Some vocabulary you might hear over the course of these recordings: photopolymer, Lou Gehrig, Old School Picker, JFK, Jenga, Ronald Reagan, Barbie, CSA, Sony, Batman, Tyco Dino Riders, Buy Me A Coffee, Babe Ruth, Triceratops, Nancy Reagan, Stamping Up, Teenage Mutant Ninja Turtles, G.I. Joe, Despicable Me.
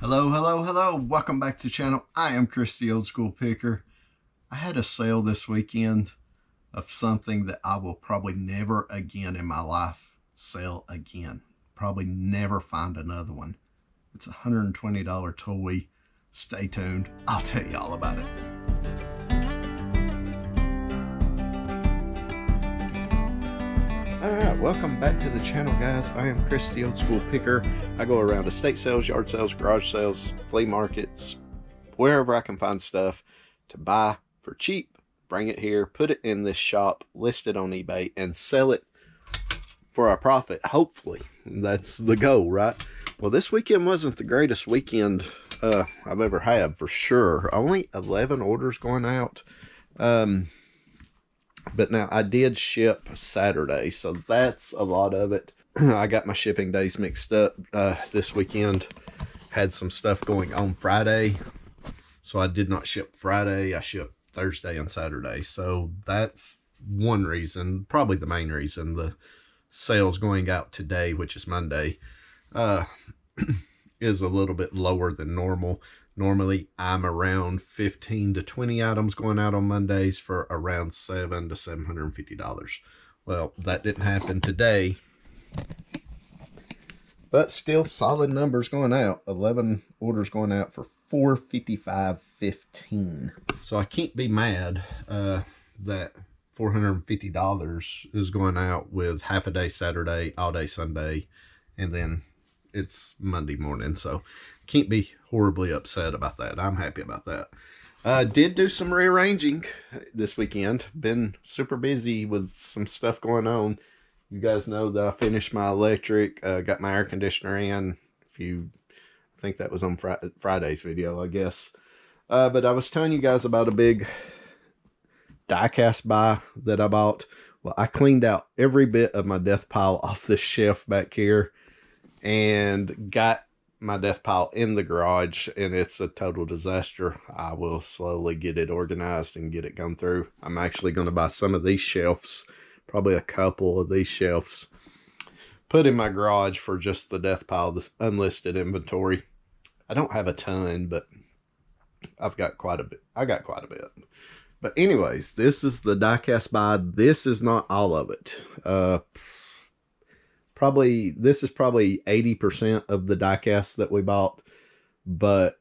Hello, welcome back to the channel. I am Chris, the Old School Picker. I had a sale this weekend of something that I will probably never again in my life sell again. Probably never find another one. It's a $120 toy. Stay tuned, I'll tell you all about it. Alright, welcome back to the channel, guys. I am Chris, the Old School Picker. I go around estate sales, yard sales, garage sales, flea markets, wherever I can find stuff to buy for cheap, bring it here, put it in this shop, list it on eBay, and sell it for a profit, hopefully. That's the goal, right? Well, this weekend wasn't the greatest weekend I've ever had, for sure. Only 11 orders going out. But now I did ship Saturday, so that's a lot of it. I got my shipping days mixed up this weekend. Had some stuff going on Friday, so I did not ship Friday. I shipped Thursday and Saturday, so that's one reason, probably the main reason. The sales going out today, which is Monday, is a little bit lower than normal. Normally, I'm around 15 to 20 items going out on Mondays for around $700 to $750. Well, that didn't happen today, but still solid numbers going out. 11 orders going out for $455.15. So I can't be mad that $450 is going out with half a day Saturday, all day Sunday, and then it's Monday morning, so can't be horribly upset about that. I'm happy about that. Did do some rearranging this weekend. Been super busy with some stuff going on. You guys know that I finished my electric, got my air conditioner in. I think that was on Friday's video, I guess. But I was telling you guys about a big die-cast buy that I bought. Well, I cleaned out every bit of my death pile off this shelf back here and got my death pile in the garage, and it's a total disaster. I will slowly get it organized and get it gone through. I'm actually going to buy some of these shelves, probably a couple of these shelves, put in my garage for just the death pile, this unlisted inventory. I don't have a ton, but I've got quite a bit. But anyways, this is the die-cast buy. This is not all of it. This is probably 80% of the die-cast that we bought, but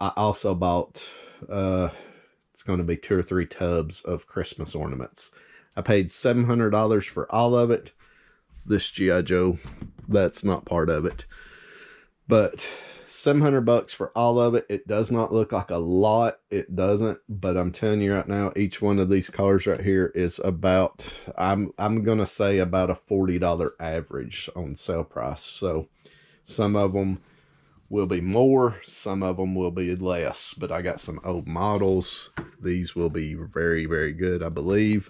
I also bought, it's going to be 2 or 3 tubs of Christmas ornaments. I paid $700 for all of it. This G.I. Joe, that's not part of it, but $700 for all of it. It does not look like a lot. It doesn't, but I'm telling you right now, each one of these cars right here is about, I'm going to say about a $40 average on sale price. So some of them will be more, some of them will be less, but I got some old models. These will be very, very good, I believe.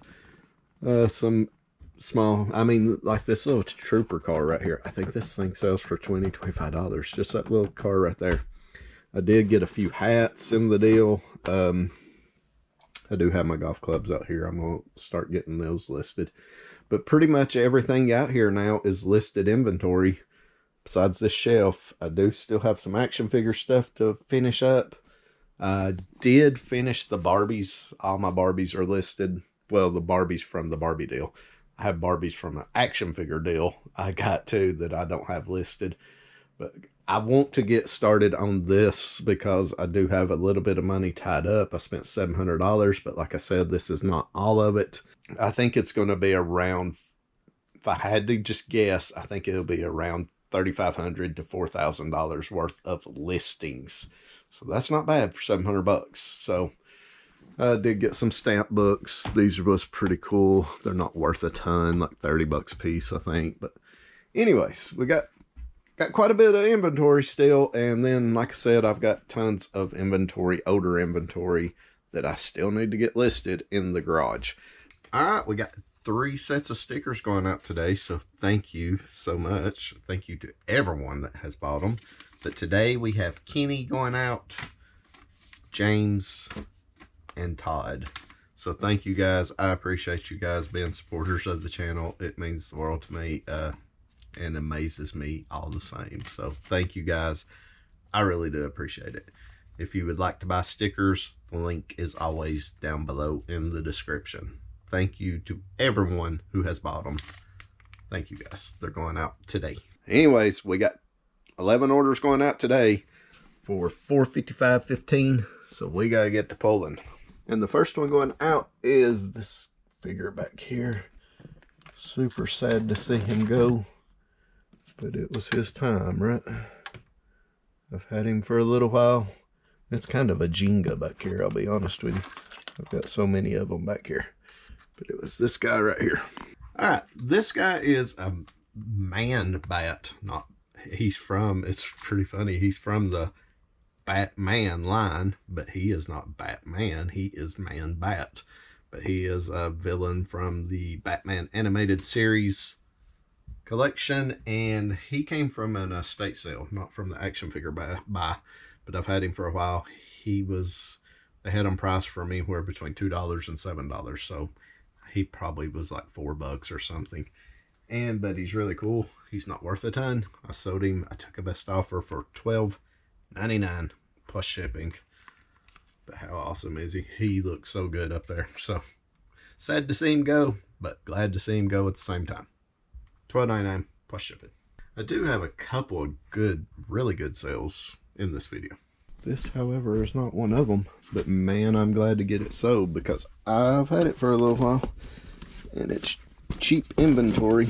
Some small, I mean, like this little trooper car right here, I think this thing sells for $20 to $25, just that little car right there. I did get a few hats in the deal. I do have my golf clubs out here. I'm gonna start getting those listed, but pretty much everything out here now is listed inventory besides this shelf. I do still have some action figure stuff to finish up. I did finish the Barbies. All my Barbies are listed. Well, the Barbies from the Barbie deal. I have Barbies from the action figure deal I got too that I don't have listed, but I want to get started on this because I do have a little bit of money tied up. I spent $700, but like I said, this is not all of it. I think it's going to be around, if I had to just guess, I think it'll be around $3,500 to $4,000 worth of listings. So that's not bad for $700. So I did get some stamp books. These are pretty cool. They're not worth a ton, like 30 bucks a piece, I think. But anyways, we got quite a bit of inventory still. And then, like I said, I've got tons of inventory, older inventory that I still need to get listed in the garage. All right, we got 3 sets of stickers going out today. So thank you so much. Thank you to everyone that has bought them. But today we have Kenny going out, James, and Todd. So thank you guys. I appreciate you guys being supporters of the channel. It means the world to me and amazes me all the same. So thank you guys. I really do appreciate it. If you would like to buy stickers, the link is always down below in the description. Thank you to everyone who has bought them. Thank you guys. They're going out today. Anyways, we got 11 orders going out today for $455.15. So we got to get to Poland. And the first one going out is this figure back here. Super sad to see him go, but it was his time, right? I've had him for a little while. It's kind of a Jenga back here, I'll be honest with you. I've got so many of them back here. But it was this guy right here. All right, this guy is a man bat. It's pretty funny. He's from the Batman line, but he is not Batman. He is Man Bat. But he is a villain from the Batman animated series collection, and he came from an estate sale, not from the action figure buy, but I've had him for a while. They had him priced from anywhere between $2 and $7, so he probably was like $4 or something. But he's really cool. He's not worth a ton. I sold him, I took a best offer for $12.99 plus shipping. But how awesome is he? He looks so good up there. So sad to see him go, but glad to see him go at the same time. $12.99 plus shipping. I do have a couple of good, really good sales in this video. This, however, is not one of them, but man, I'm glad to get it sold because I've had it for a little while and it's cheap inventory.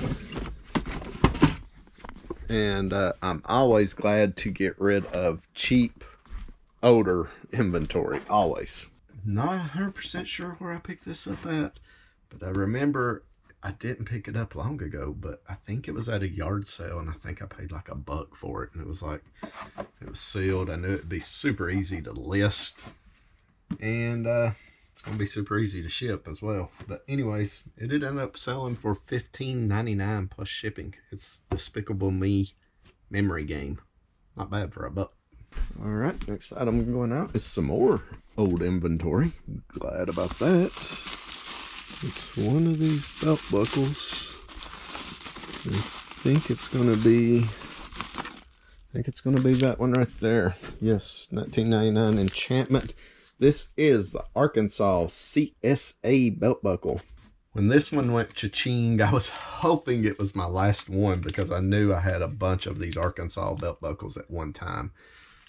And I'm always glad to get rid of cheap, older inventory, always. Not 100% sure where I picked this up at, but I remember I didn't pick it up long ago, but I think it was at a yard sale, and I think I paid like $1 for it, and it was sealed. I knew it'd be super easy to list, and it's gonna be super easy to ship as well. But anyways, it did end up selling for $15.99 plus shipping. It's Despicable Me memory game. Not bad for $1. All right, next item going out is some more old inventory. Glad about that. It's one of these belt buckles. I think it's gonna be that one right there. Yes, 1999 Enchantment. This is the Arkansas CSA belt buckle. When this one went cha-ching, I was hoping it was my last one because I knew I had a bunch of these Arkansas belt buckles at one time.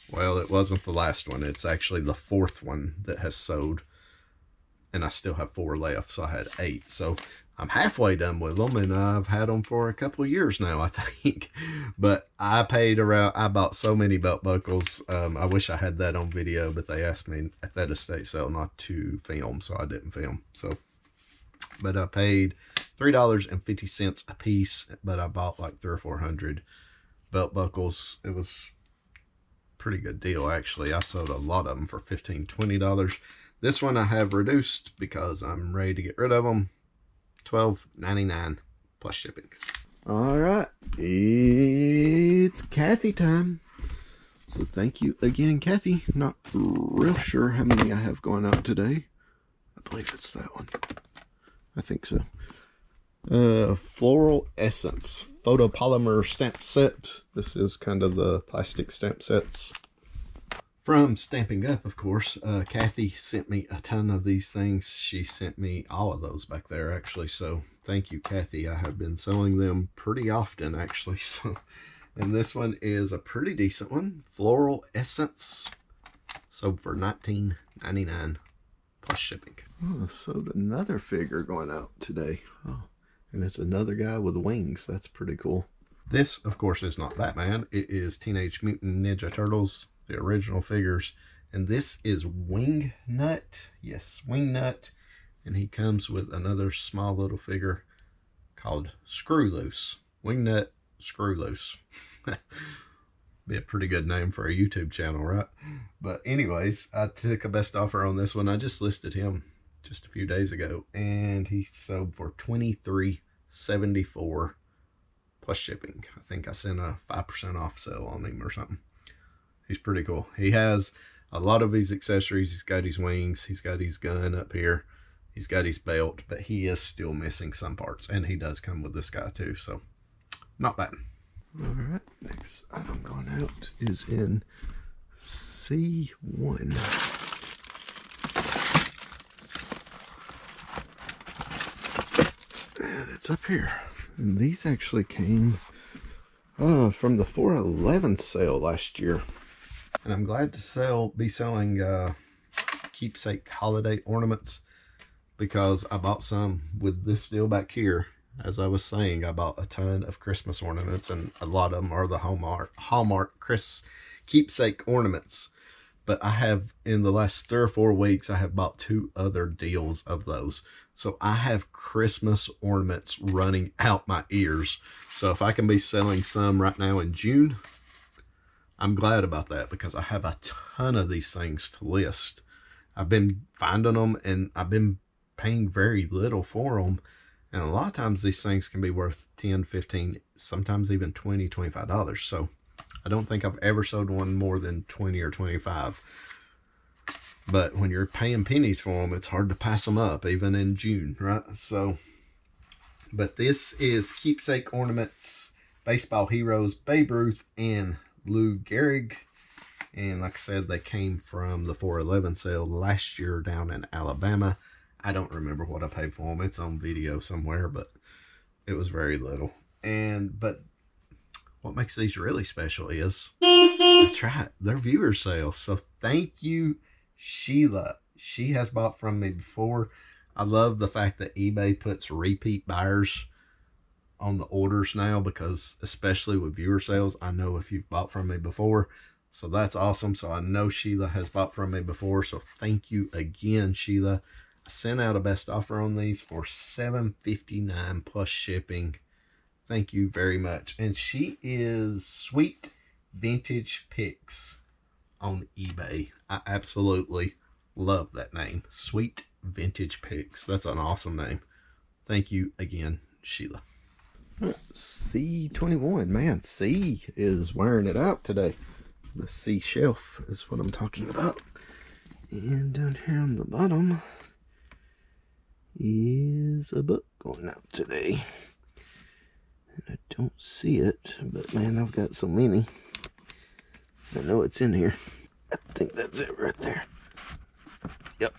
Well, it wasn't the last one. It's actually the 4th one that has sold. And I still have 4 left, so I had 8. So I'm halfway done with them, and I've had them for a couple of years now, I think. But I bought so many belt buckles. I wish I had that on video, but they asked me at that estate sale not to film, so I didn't film. So, but I paid $3.50 a piece, but I bought like 300 or 400 belt buckles. It was a pretty good deal, actually. I sold a lot of them for $15, $20. This one I have reduced because I'm ready to get rid of them. $12.99 plus shipping. All right, it's Kathy time. So thank you again, Kathy. Not real sure how many I have going out today. I believe it's that one. I think so. Floral Essence photopolymer stamp set. This is kind of the plastic stamp sets from Stamping Up, of course. Kathy sent me a ton of these things. She sent me all of those back there, actually. So thank you, Kathy. I have been selling them pretty often, actually. So, and this one is a pretty decent one. Floral Essence. Sold for $19.99 plus shipping. Oh, sold another figure going out today. Oh, and it's another guy with wings. That's pretty cool. This, of course, is not Batman. It is Teenage Mutant Ninja Turtles, the original figures, and this is Wingnut. Yes, Wingnut, and he comes with another small little figure called Screw Loose. Wingnut Screw Loose. Be a pretty good name for a YouTube channel, right? But anyways, I took a best offer on this one. I just listed him just a few days ago, and he sold for $23.74 plus shipping. I think I sent a 5% off sale on him or something. He's pretty cool. He has a lot of his accessories. He's got his wings. He's got his gun up here. He's got his belt, but he is still missing some parts. And he does come with this guy too, so not bad. All right, next item going out is in C1. And it's up here. And these actually came from the 411 sale last year. And I'm glad to be selling keepsake holiday ornaments, because I bought some with this deal back here. As I was saying, I bought a ton of Christmas ornaments, and a lot of them are the Hallmark Chris keepsake ornaments. But I have, in the last 3 or 4 weeks, I have bought 2 other deals of those. So I have Christmas ornaments running out my ears. So if I can be selling some right now in June, I'm glad about that, because I have a ton of these things to list. I've been finding them, and I've been paying very little for them. And a lot of times these things can be worth $10, $15, sometimes even $20, $25. So I don't think I've ever sold one more than $20 or $25. But when you're paying pennies for them, it's hard to pass them up, even in June, right? So, but this is keepsake ornaments, baseball heroes, Babe Ruth, and Lou Gehrig. And like I said, they came from the 411 sale last year down in Alabama. I don't remember what I paid for them. It's on video somewhere, but it was very little. And, but what makes these really special is, that's right, they're viewer sales. So thank you, Sheila. She has bought from me before. I love the fact that eBay puts repeat buyers on the orders now, because especially with viewer sales, I know if you've bought from me before. So that's awesome. So I know Sheila has bought from me before. So thank you again, Sheila. I sent out a best offer on these for $7.59 plus shipping. Thank you very much. And she is Sweet Vintage Picks on eBay. I absolutely love that name, Sweet Vintage Picks. That's an awesome name. Thank you again, Sheila. C21, man, C is wearing it out today. The C shelf is what I'm talking about. And down here on the bottom is a book going out today, and I don't see it, but man, I've got so many. I know it's in here. I think that's it right there. Yep,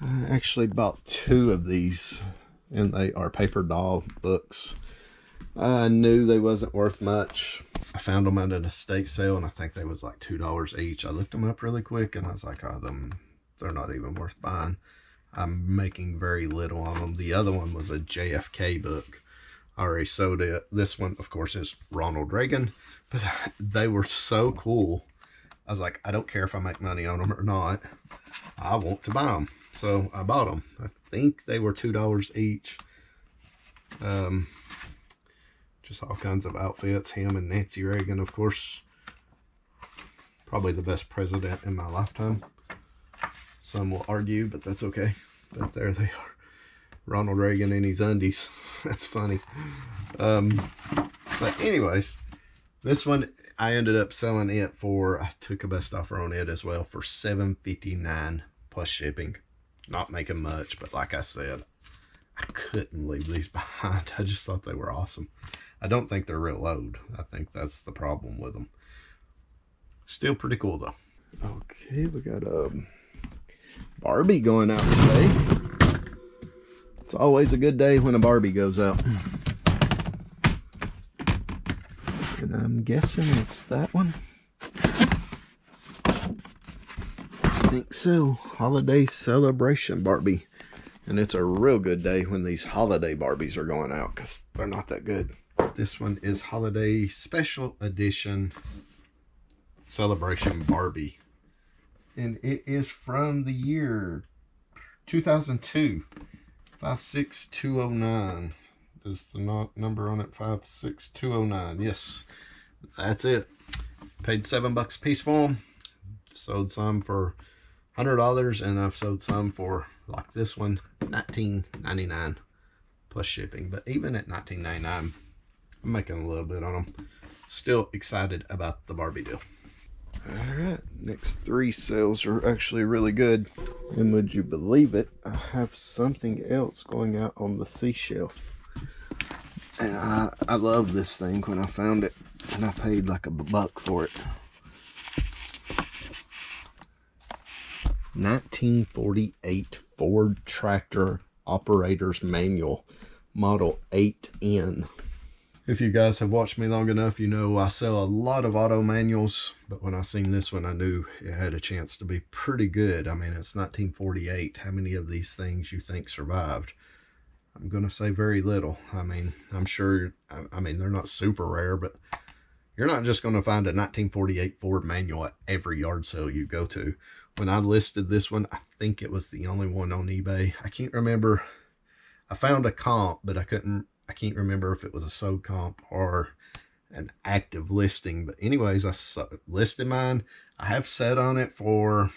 I actually bought 2 of these, and they are paper doll books. I knew they wasn't worth much. I found them at an estate sale, and I think they was like $2 each. I looked them up really quick, and I was like, oh, they're not even worth buying. I'm making very little on them. The other one was a JFK book. I already sold it. This one, of course, is Ronald Reagan. But they were so cool. I was like, I don't care if I make money on them or not. I want to buy them. So I bought them. I think they were $2 each. Just all kinds of outfits. Him and Nancy Reagan, of course. Probably the best president in my lifetime. Some will argue, but that's okay. But there they are. Ronald Reagan in his undies. That's funny. But anyways, this one, I ended up selling it for, I took a best offer on it as well, for $7.59 plus shipping. Not making much, but like I said, I couldn't leave these behind. I just thought they were awesome. I don't think they're real old. I think that's the problem with them. Still pretty cool, though. Okay, we got a Barbie going out today. It's always a good day when a Barbie goes out. And I'm guessing it's that one. I think so. Holiday Celebration Barbie. And it's a real good day when these holiday Barbies are going out, because they're not that good. This one is Holiday Special Edition Celebration Barbie. And it is from the year 2002. 56209 is the number on it. 56209. Yes, that's it. Paid $7 a piece for them. Sold some for $100, and I've sold some for, like this one, $19.99 plus shipping. But even at $19.99, I'm making a little bit on them. Still excited about the Barbie deal. Alright, next 3 sales are actually really good. And would you believe it, I have something else going out on the C shelf. And I love this thing when I found it. and I paid like $1 for it. 1948 Ford Tractor Operator's Manual, Model 8N. If you guys have watched me long enough, you know I sell a lot of auto manuals, but when I seen this one, I knew it had a chance to be pretty good. I mean, it's 1948. How many of these things you think survived? I'm going to say very little. I mean, I'm sure, I mean, they're not super rare, but you're not just going to find a 1948 Ford manual at every yard sale you go to. When I listed this one, I think it was the only one on eBay. I can't remember. I found a comp, but I can't remember if it was a sold comp or an active listing. But anyways, I listed mine. I have sat on it for,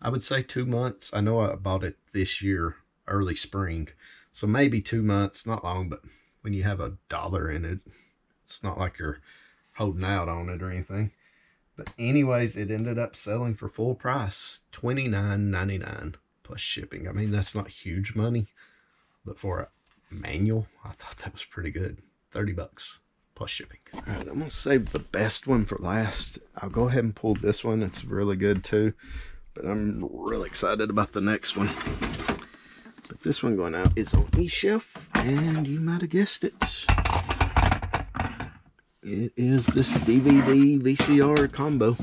I would say 2 months. I know I bought it this year, early spring, so maybe 2 months, not long. But when you have $1 in it, it's not like you're holding out on it or anything. But anyways, it ended up selling for full price, $29.99 plus shipping. I mean, that's not huge money, but for a manual, I thought that was pretty good. $30 plus shipping. All right, I'm gonna save the best one for last. I'll go ahead and pull this one. It's really good too, but I'm really excited about the next one. But this one going out is on eShelf, and you might have guessed it. It is this DVD VCR combo.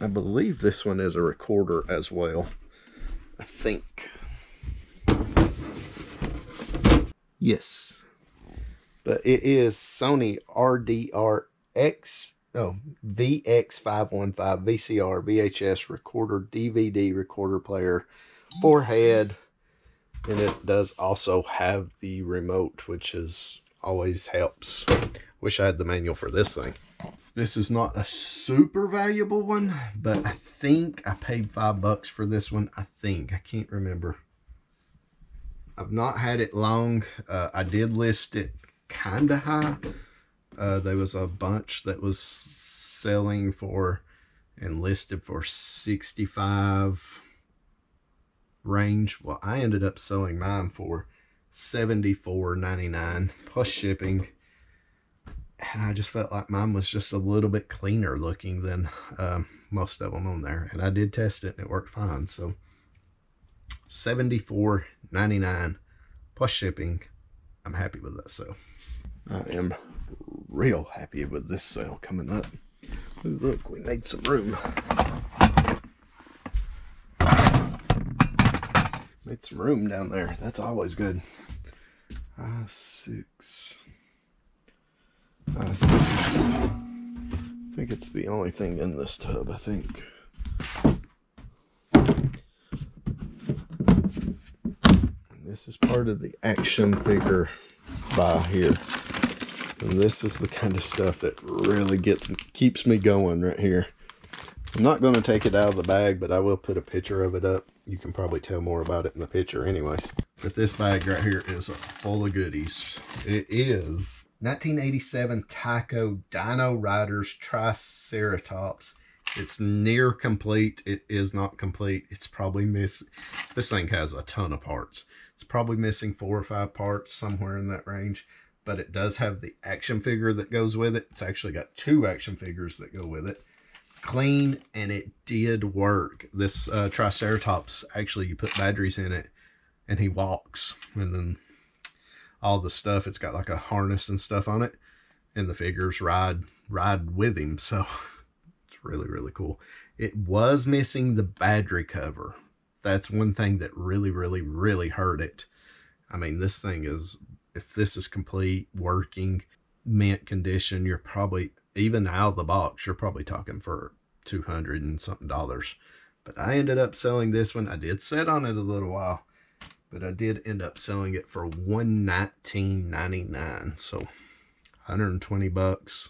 I believe this one is a recorder as well, I think. Yes. But it is Sony VX515 VCR, VHS recorder, DVD recorder player, 4-head. And it does also have the remote, which is always helps. Wish I had the manual for this thing. This is not a super valuable one, but I think I paid $5 for this one. I think, I can't remember. I've not had it long. I did list it kind of high. There was a bunch that was selling for and listed for 65 range. Well, I ended up selling mine for $74.99 plus shipping, and I just felt like mine was just a little bit cleaner looking than most of them on there, and I did test it and it worked fine. So $74.99 plus shipping. I'm happy with that sale. I am real happy with this sale coming up. Ooh, look, we made some room. Made some room down there. That's always good. I6. I think it's the only thing in this tub, I think. And this is part of the action figure buy here. And this is the kind of stuff that really keeps me going right here. I'm not going to take it out of the bag, but I will put a picture of it up. You can probably tell more about it in the picture anyway. But this bag right here is full of goodies. It is 1987 Tyco Dino Riders Triceratops. It's near complete. It is not complete. It's probably missing. This thing has a ton of parts. It's probably missing 4 or 5 parts, somewhere in that range. But it does have the action figure that goes with it. It's actually got 2 action figures that go with it. Clean, and it did work. This Triceratops, actually, you put batteries in it and he walks, and then all the stuff, it's got like a harness and stuff on it, and the figures ride with him. So it's really cool. It was missing the battery cover. That's one thing that really hurt it. I mean, this thing is, if this is complete, working, mint condition, you're probably, even out of the box, you're probably talking for $200 and something. But I ended up selling this one. I did sit on it a little while, but I did end up selling it for $119.99. so $120.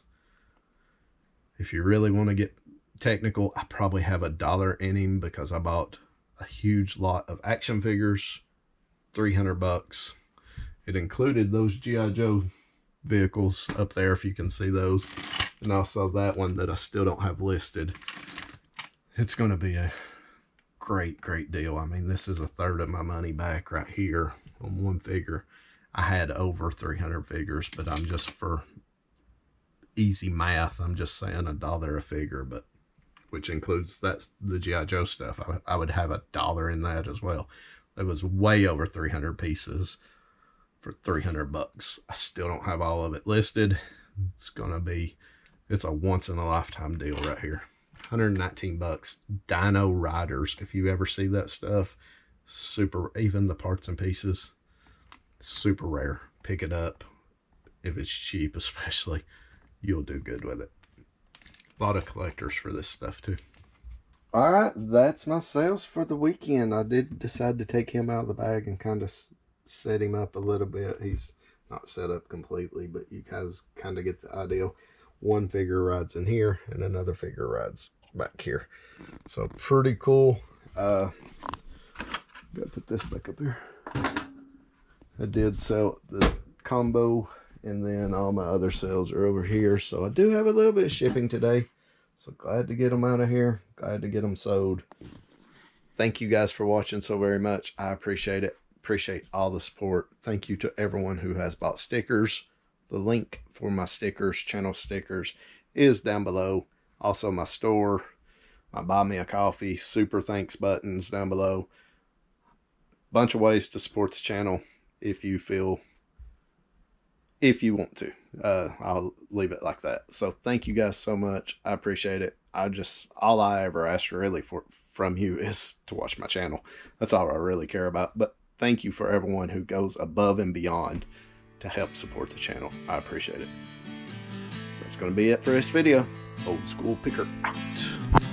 If you really want to get technical, I probably have $1 in him, because I bought a huge lot of action figures. $300. It included those G.I. Joe vehicles up there, if you can see those, and also that one that I still don't have listed. It's going to be a great deal. I mean, this is a third of my money back right here on one figure. I had over 300 figures, but I'm just, for easy math, I'm just saying $1 a figure, but which includes that's the G.I. Joe stuff. I would have $1 in that as well. It was way over 300 pieces for 300 bucks. I still don't have all of it listed. It's gonna be, it's a once in a lifetime deal right here. 119 bucks. Dino Riders. If you ever see that stuff, super, even the parts and pieces, super rare. Pick it up. If it's cheap especially, you'll do good with it. A lot of collectors for this stuff too. All right, that's my sales for the weekend. I did decide to take him out of the bag and kind of set him up a little bit. He's not set up completely, but you guys kind of get the idea. One figure rides in here and another figure rides back here. So pretty cool. Gotta put this back up here. I did sell the combo, and then all my other sales are over here. So I do have a little bit of shipping today. So glad to get them out of here. Glad to get them sold. Thank you guys for watching so very much. I appreciate it. Appreciate all the support. Thank you to everyone who has bought stickers. The link for my stickers, channel stickers, is down below. Also my store, my buy me a coffee, super thanks buttons down below. Bunch of ways to support the channel if you feel, if you want to. I'll leave it like that. So thank you guys so much. I appreciate it. I just, all I ever ask really from you is to watch my channel. That's all I really care about. But thank you for everyone who goes above and beyond to help support the channel. I appreciate it. That's going to be it for this video. Old School Picker out.